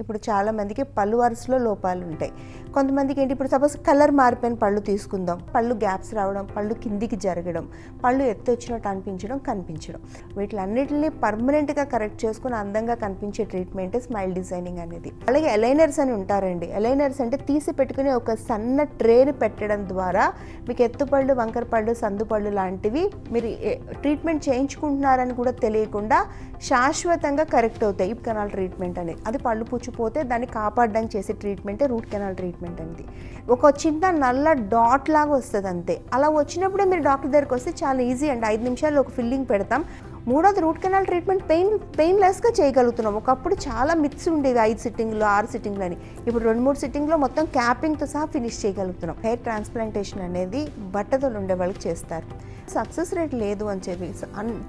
ఇప్పుడు చాలా మందికి పళ్ళు వరుసలో లోపాలు ఉంటాయి. కొంతమందికి ఏంటి ఇప్పుడు సపోజ్ కలర్ మారిపోయిన పళ్ళు తీసుకుందాం, పళ్ళు గ్యాప్స్ రావడం, పళ్ళు కిందికి జరగడం, పళ్ళు ఎత్తు వచ్చినట్టు అనిపించడం, కనిపించడం, వీటిలన్నిటిని పర్మనెంట్గా కరెక్ట్ చేసుకుని అందంగా కనిపించే ట్రీట్మెంట్ స్మైల్ డిజైనింగ్ అనేది. అలాగే ఎలైనర్స్ అని ఉంటారండి. ఎలైనర్స్ అంటే తీసి పెట్టుకుని ఒక సన్న ట్రేని పెట్టడం ద్వారా మీకు ఎత్తుపళ్ళు, వంకర పళ్ళు, సందుపళ్ళు లాంటివి మీరు ట్రీట్మెంట్ చేయించుకుంటున్నారని కూడా తెలియకుండా శాశ్వతంగా కరెక్ట్ అవుతాయి. ఈ కనాల్ ట్రీట్మెంట్ అనేది అది పళ్ళు పుచ్చిపోతే దాన్ని కాపాడడానికి చేసే ట్రీట్మెంటే రూట్ కెనాల్ ట్రీట్మెంట్ అనేది. ఒక చిన్న నల్ల డాట్ లాగా వస్తుంది అంతే. అలా వచ్చినప్పుడే మీరు డాక్టర్ దగ్గరికి వస్తే చాలా ఈజీ అండి. 5 నిమిషాల్లో ఒక ఫిల్లింగ్ పెడతాం. మూడోది రూట్ కెనాల్ ట్రీట్మెంట్ పెయిన్లెస్గా చేయగలుగుతున్నాం. ఒకప్పుడు చాలా మిత్స్ ఉండేది, 5 సిట్టింగ్లు 6 సిట్టింగ్లు అని. ఇప్పుడు 2-3 సిట్టింగ్లో మొత్తం క్యాపింగ్తో సహా ఫినిష్ చేయగలుగుతున్నాం. హెయిర్ ట్రాన్స్ప్లాంటేషన్ అనేది బట్టతలు ఉండే వాళ్ళకి చేస్తారు. సక్సెస్ రేట్ లేదు అని చెప్పి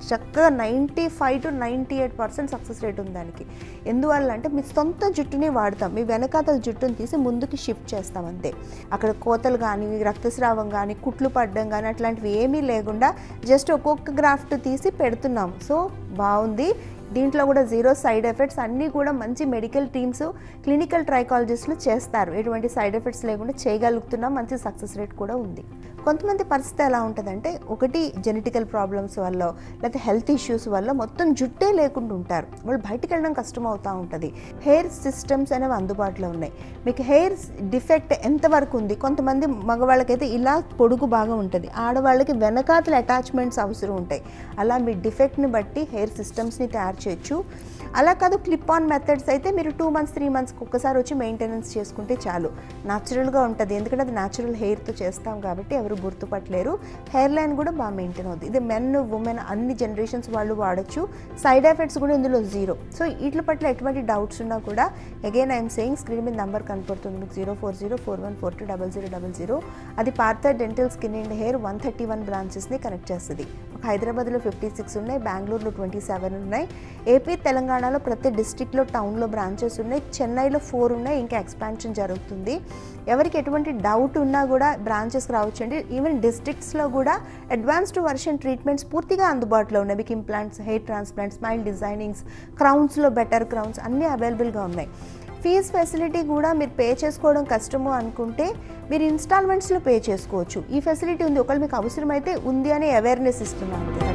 చక్కగా 95 to 98% సక్సెస్ రేట్ ఉంది దానికి. ఎందువల్ల అంటే మీ సొంత జుట్టుని వాడతాం, మీ వెనకాతల జుట్టుని తీసి ముందుకి షిఫ్ట్ చేస్తాం అంతే. అక్కడ కోతలు కానీ, రక్తస్రావం కానీ, కుట్లు పడడం కానీ అట్లాంటివి ఏమీ లేకుండా జస్ట్ ఒక్కొక్క గ్రాఫ్ట్ తీసి పెడుతున్నాం. సో బాగుంది. దీంట్లో కూడా 0 సైడ్ ఎఫెక్ట్స్, అన్నీ కూడా మంచి మెడికల్ టీమ్స్, క్లినికల్ ట్రైకాలజిస్టులు చేస్తారు. ఎటువంటి సైడ్ ఎఫెక్ట్స్ లేకుండా చేయగలుగుతున్నాం. మంచి సక్సెస్ రేట్ కూడా ఉంది. కొంతమంది పరిస్థితి ఎలా ఉంటుందంటే ఒకటి జెనెటికల్ ప్రాబ్లమ్స్ వల్ల, లేకపోతే హెల్త్ ఇష్యూస్ వల్ల మొత్తం జుట్టే లేకుండా ఉంటారు. వాళ్ళు బయటకు వెళ్ళడం కష్టం అవుతూ ఉంటుంది. హెయిర్ సిస్టమ్స్ అనేవి అందుబాటులో ఉన్నాయి. మీకు హెయిర్ డిఫెక్ట్ ఎంతవరకు ఉంది? కొంతమంది మగవాళ్ళకైతే ఇలా పొడుగు బాగా ఉంటుంది, ఆడవాళ్ళకి వెనకాతల అటాచ్మెంట్స్ అవసరం ఉంటాయి. అలా మీ డిఫెక్ట్ని బట్టి హెయిర్ సిస్టమ్స్ని తయారు చేయొచ్చు. అలా కాదు క్లిప్ ఆన్ మెథడ్స్ అయితే మీరు 2 months 3 monthsకి ఒక్కసారి వచ్చి మెయింటెనెన్స్ చేసుకుంటే చాలు. న్యాచురల్గా ఉంటుంది, ఎందుకంటే అది న్యాచురల్ హెయిర్తో చేస్తాం కాబట్టి ఎవరు గుర్తుపట్టలేరు. హెయిర్ లైన్ కూడా బాగా మెయింటైన్ అవుతుంది. ఇది మెన్, ఉమెన్ అన్ని జనరేషన్స్ వాళ్ళు వాడచ్చు. సైడ్ ఎఫెక్ట్స్ కూడా ఇందులో 0. సో వీటి పట్ల ఎటువంటి డౌట్స్ ఉన్నా కూడా అగైన్ ఐఎమ్ సేయింగ్ స్క్రీన్ మీద నెంబర్ కనపడుతుంది మీకు 04041420000. అది Partha dental skin and hair 131 బ్రాంచెస్ని కనెక్ట్ చేస్తుంది. హైదరాబాద్లో 56 ఉన్నాయి, బెంగళూరులో 27 ఉన్నాయి, ఏపీ తెలంగాణలో ప్రతి డిస్ట్రిక్ట్లో టౌన్లో బ్రాంచెస్ ఉన్నాయి, చెన్నైలో 4 ఉన్నాయి, ఇంకా ఎక్స్పాన్షన్ జరుగుతుంది. ఎవరికి ఎటువంటి డౌట్ ఉన్నా కూడా బ్రాంచెస్కి రావచ్చండి. ఈవెన్ డిస్ట్రిక్ట్స్లో కూడా అడ్వాన్స్డ్ వర్షన్ ట్రీట్మెంట్స్ పూర్తిగా అందుబాటులో ఉన్నాయి. మీకు implants, hair transplants, smile designings, క్రౌన్స్లో బెటర్ క్రౌన్స్ అన్నీ అవైలబుల్గా ఉన్నాయి. ఫీజ్ ఫెసిలిటీ కూడా మీరు పే చేసుకోవడం కష్టము అనుకుంటే మీరు ఇన్స్టాల్మెంట్స్లో పే చేసుకోవచ్చు. ఈ ఫెసిలిటీ ఉంది. ఒకవేళ మీకు అవసరమైతే ఉంది అనే అవేర్నెస్ ఇస్తున్నాను.